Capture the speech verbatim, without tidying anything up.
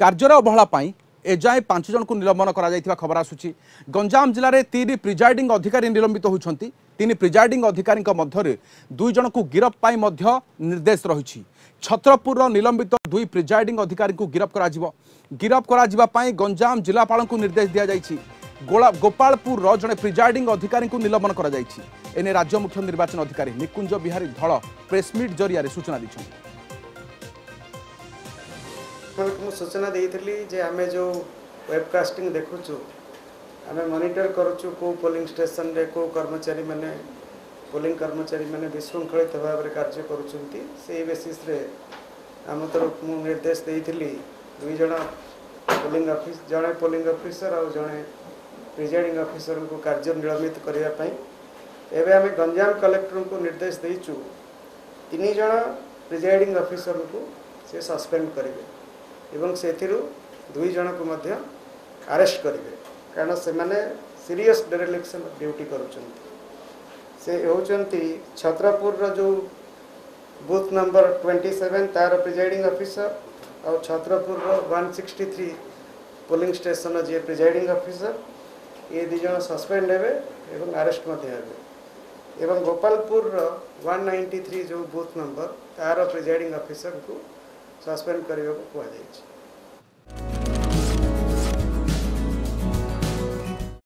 Career अवहेलापाई एजाएं पांच जन को निलंबन कर खबर आसूची। गंजाम जिले में तीन प्रिजाइडिंग अधिकारी निलंबित होती। तीन प्रिजाइडिंग अधिकारी मध्य दुई जन को गिरफ्तारी मध्य निर्देश रही। छत्रपुर निलंबित दुई प्रिजाइडिंग अधिकारी को गिरफ्तार गिरफ्तार गंजाम जिलापाल को निर्देश दिया जायछि। गोपालपुर जड़े प्रिजाइडिंग अधिकारी को निलंबन कर एने राज्य मुख्य निर्वाचन अधिकारी निकुंज बिहारी ढल प्रेसमिट जरिया सूचना दी। मुझे सूचना देली जे आम जो वेबकास्टिंग देखुचु आम मनिटर करुचु को पोलिंग स्टेशन रे को कर्मचारी मैंने पोलिंग कर्मचारी मैंने विशृंखलित भाव में कार्य करुँचे से बेसीस आम तरफ मु निर्देश देली दुई जन पोलिंग ऑफिस जड़े पोलिंग ऑफिसर और जड़े प्रिजाइडिंग ऑफिसर को कार्य निलंबित करने एवं आम गंजाम कलेक्टर को निर्देश देचु तीन जन प्रिजाइडिंग ऑफिसर को से सस्पेंड करेंगे एवं से दुई जन को मध्य अरेस्ट करेंगे कारण से मैंने सीरियस डेरेलिक्शन ऑफ ड्यूटी करुँच। छत्रपुर जो बूथ नंबर सत्ताईस तार प्रिजाइडिंग ऑफिसर और छत्रपुर एक सौ तिरसठ पोलिंग स्टेशन जी प्रिजाइडिंग ऑफिसर ये दुई जन सस्पेंड हेबे एवं अरेस्ट हेबे एवं गोपालपुर एक सौ तिरानबे जो बूथ नंबर तार प्रिजाइडिंग ऑफिसर को सस्पेंड करने को कहा जाएगी।